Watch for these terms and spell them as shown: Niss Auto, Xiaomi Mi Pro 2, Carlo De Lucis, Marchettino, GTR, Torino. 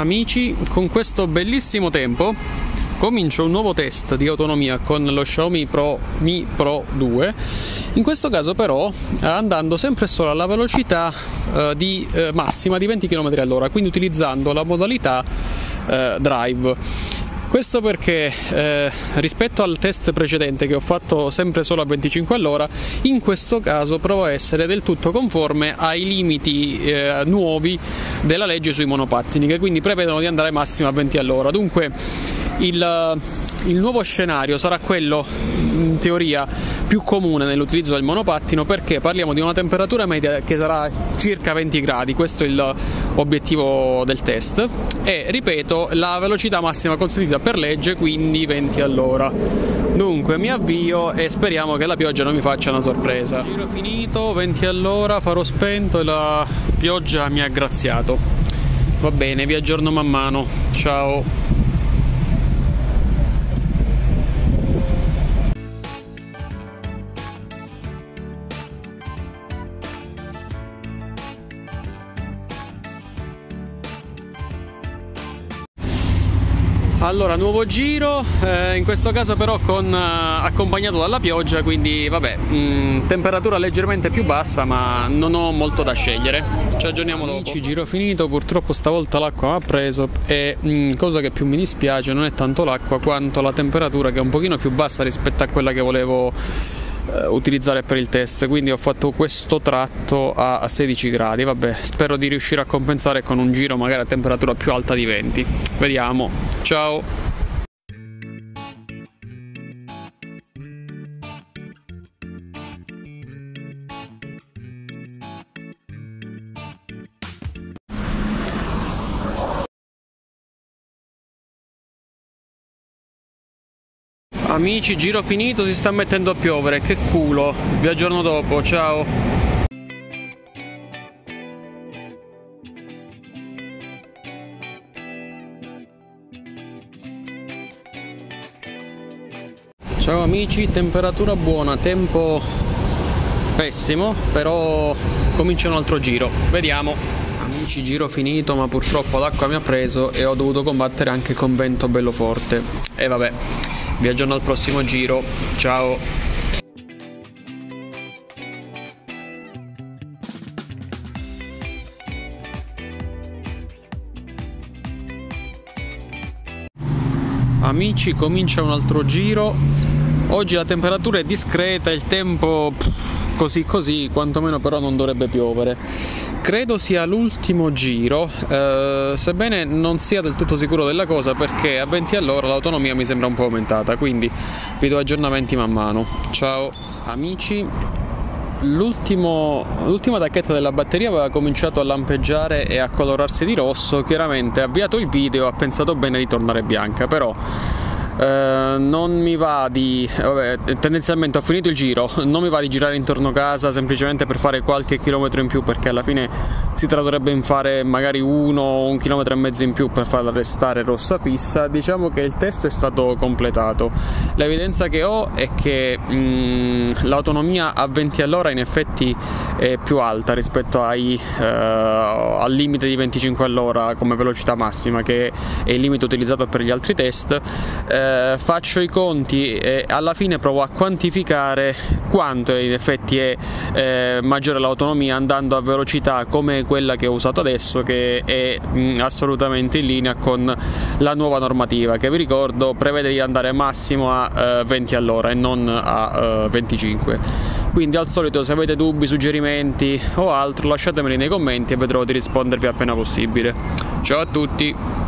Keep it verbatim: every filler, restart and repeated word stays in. Amici, con questo bellissimo tempo comincio un nuovo test di autonomia con lo Xiaomi Mi Pro due, in questo caso però andando sempre solo alla velocità eh, di, eh, massima di venti chilometri all'ora, quindi utilizzando la modalità eh, drive. Questo perché eh, rispetto al test precedente che ho fatto sempre solo a venticinque all'ora, in questo caso provo a essere del tutto conforme ai limiti eh, nuovi della legge sui monopattini, che quindi prevedono di andare massimo a venti all'ora. Dunque il, il nuovo scenario sarà quello in teoria più comune nell'utilizzo del monopattino, perché parliamo di una temperatura media che sarà circa venti gradi, questo è il obiettivo del test, e ripeto la velocità massima consentita per legge, quindi venti all'ora. Dunque mi avvio e speriamo che la pioggia non mi faccia una sorpresa. Giro finito, venti all'ora, farò spento e la pioggia mi ha graziato. Va bene, vi aggiorno man mano. Ciao. Allora, nuovo giro, eh, in questo caso però con, eh, accompagnato dalla pioggia, quindi vabbè, mh, temperatura leggermente più bassa, ma non ho molto da scegliere. Ci aggiorniamo dopo. Amici, giro finito, purtroppo stavolta l'acqua mi ha preso e mh, cosa che più mi dispiace non è tanto l'acqua quanto la temperatura, che è un pochino più bassa rispetto a quella che volevo eh, utilizzare per il test, quindi ho fatto questo tratto a, a sedici gradi. Vabbè, spero di riuscire a compensare con un giro magari a temperatura più alta di venti. Vediamo, ciao! Amici, giro finito, si sta mettendo a piovere, che culo! Vi aggiorno dopo, ciao! Ciao amici, temperatura buona, tempo pessimo, però comincia un altro giro, vediamo. Amici, giro finito, ma purtroppo l'acqua mi ha preso e ho dovuto combattere anche con vento bello forte. E vabbè, vi aggiorno al prossimo giro, ciao! Amici, comincia un altro giro. Oggi la temperatura è discreta, il tempo così così, quantomeno però non dovrebbe piovere. Credo sia l'ultimo giro, eh, sebbene non sia del tutto sicuro della cosa, perché a venti all'ora l'autonomia mi sembra un po' aumentata, quindi vi do aggiornamenti man mano. Ciao amici! L'ultima tacchetta della batteria aveva cominciato a lampeggiare e a colorarsi di rosso. Chiaramente, avviato il video, ha pensato bene di tornare bianca, però Uh, non mi va di, vabbè, tendenzialmente ho finito il giro, non mi va di girare intorno casa semplicemente per fare qualche chilometro in più, perché alla fine si tradurrebbe in fare magari uno o un chilometro e mezzo in più per farla restare rossa fissa. Diciamo che il test è stato completato, l'evidenza che ho è che l'autonomia a venti all'ora in effetti è più alta rispetto ai, uh, al limite di venticinque all'ora come velocità massima, che è il limite utilizzato per gli altri test. Uh, Faccio i conti e alla fine provo a quantificare quanto in effetti è eh, maggiore l'autonomia andando a velocità come quella che ho usato adesso, che è mh, assolutamente in linea con la nuova normativa, che vi ricordo prevede di andare massimo a eh, venti all'ora e non a eh, venticinque. Quindi al solito, se avete dubbi, suggerimenti o altro, lasciatemeli nei commenti e vedrò di rispondervi appena possibile. Ciao a tutti!